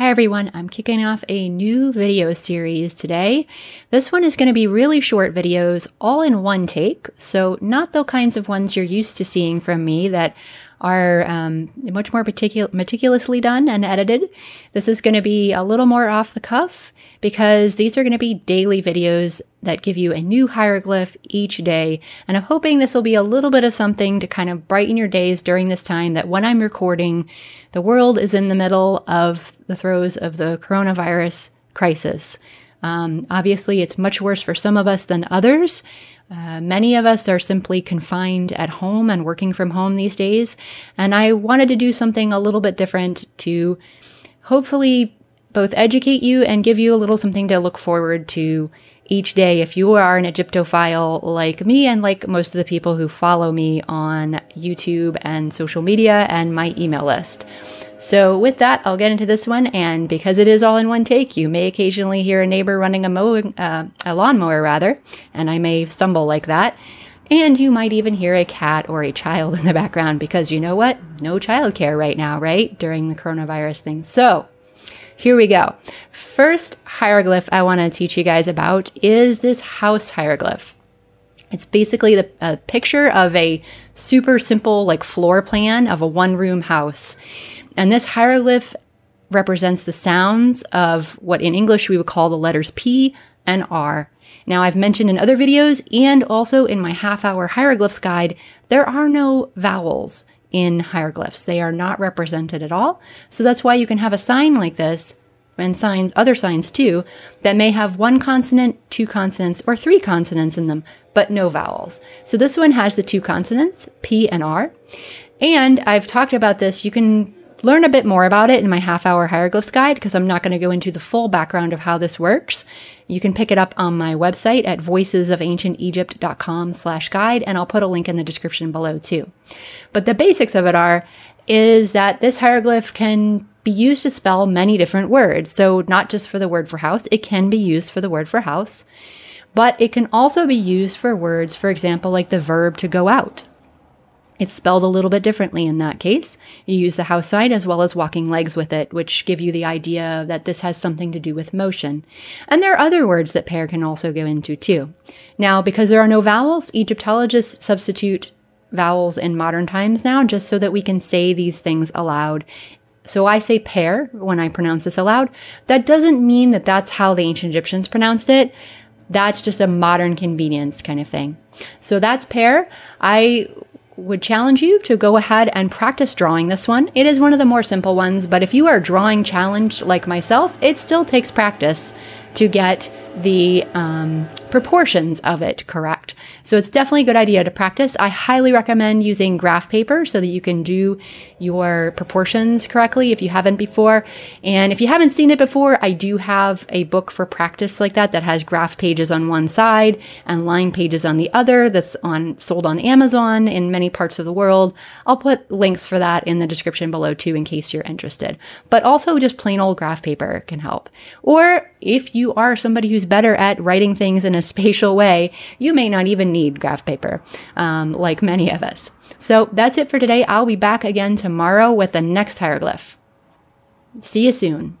Hi everyone, I'm kicking off a new video series today. This one is going to be really short videos, all in one take, so not the kinds of ones you're used to seeing from me that are much more meticulously done and edited. This is going to be a little more off the cuff because these are going to be daily videos that give you a new hieroglyph each day. And I'm hoping this will be a little bit of something to kind of brighten your days during this time that when I'm recording, the world is in the middle of the throes of the coronavirus crisis. Obviously, it's much worse for some of us than others. Many of us are simply confined at home and working from home these days, and I wanted to do something a little bit different to hopefully both educate you and give you a little something to look forward to each day if you are an Egyptophile like me and like most of the people who follow me on YouTube and social media and my email list. So with that, I'll get into this one, and because it is all in one take, you may occasionally hear a neighbor running a lawnmower, and I may stumble like that, and you might even hear a cat or a child in the background because you know what? No childcare right now, right? During the coronavirus thing. So here we go. First hieroglyph I want to teach you guys about is this house hieroglyph. It's basically a picture of a super simple like floor plan of a one-room house. And this hieroglyph represents the sounds of what in English we would call the letters P and R. Now, I've mentioned in other videos and also in my half-hour hieroglyphs guide, there are no vowels in hieroglyphs. They are not represented at all. So that's why you can have a sign like this and signs, other signs too, that may have one consonant, two consonants, or three consonants in them, but no vowels. So this one has the two consonants, P and R. And I've talked about this. You can learn a bit more about it in my half-hour hieroglyphs guide because I'm not going to go into the full background of how this works. You can pick it up on my website at voicesofancientegypt.com/guide, and I'll put a link in the description below too. But the basics of it is that this hieroglyph can be used to spell many different words. So not just for the word for house, it can be used for the word for house, but it can also be used for words, for example, like the verb to go out. It's spelled a little bit differently in that case. You use the house sign as well as walking legs with it, which give you the idea that this has something to do with motion. And there are other words that pair can also go into too. Now, because there are no vowels, Egyptologists substitute vowels in modern times now just so that we can say these things aloud. So I say pair when I pronounce this aloud. That doesn't mean that that's how the ancient Egyptians pronounced it. That's just a modern convenience kind of thing. So that's pair. I would challenge you to go ahead and practice drawing this one. It is one of the more simple ones, but if you are drawing challenged like myself, it still takes practice to get the proportions of it correct. So it's definitely a good idea to practice. I highly recommend using graph paper so that you can do your proportions correctly if you haven't before. And if you haven't seen it before, I do have a book for practice like that that has graph pages on one side and line pages on the other that's sold on Amazon in many parts of the world. I'll put links for that in the description below too in case you're interested. But also just plain old graph paper can help. Or if you are somebody who's better at writing things in a spatial way, you may not even need graph paper, like many of us. So that's it for today. I'll be back again tomorrow with the next hieroglyph. See you soon.